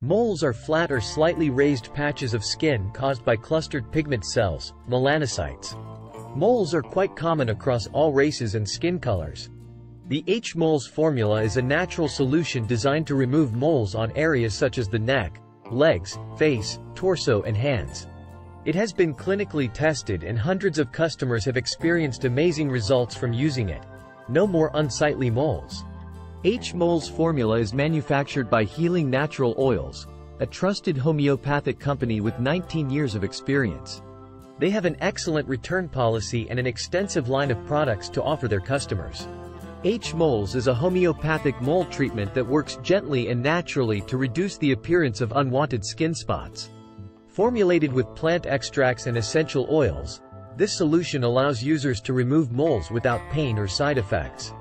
Moles are flat or slightly raised patches of skin caused by clustered pigment cells, melanocytes. Moles are quite common across all races and skin colors. The H-Moles formula is a natural solution designed to remove moles on areas such as the neck, legs, face, torso and hands. It has been clinically tested and hundreds of customers have experienced amazing results from using it. No more unsightly moles. H-Moles formula is manufactured by Healing Natural Oils, a trusted homeopathic company with 19 years of experience. They have an excellent return policy and an extensive line of products to offer their customers. H-Moles is a homeopathic mole treatment that works gently and naturally to reduce the appearance of unwanted skin spots. Formulated with plant extracts and essential oils, this solution allows users to remove moles without pain or side effects.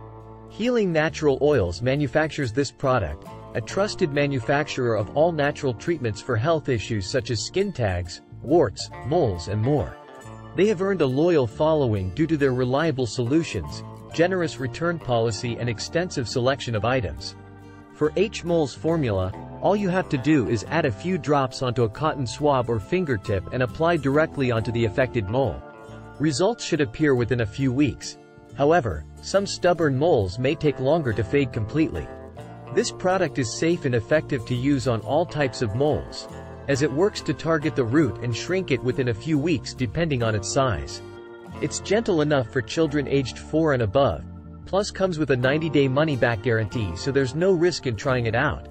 Healing Natural Oils manufactures this product, a trusted manufacturer of all natural treatments for health issues such as skin tags, warts, moles and more. They have earned a loyal following due to their reliable solutions, generous return policy and extensive selection of items. For H-Moles formula, all you have to do is add a few drops onto a cotton swab or fingertip and apply directly onto the affected mole. Results should appear within a few weeks. However, some stubborn moles may take longer to fade completely. This product is safe and effective to use on all types of moles, as it works to target the root and shrink it within a few weeks depending on its size. It's gentle enough for children aged 4 and above, plus comes with a 90-day money-back guarantee, so there's no risk in trying it out.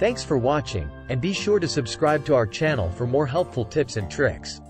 Thanks for watching, and be sure to subscribe to our channel for more helpful tips and tricks.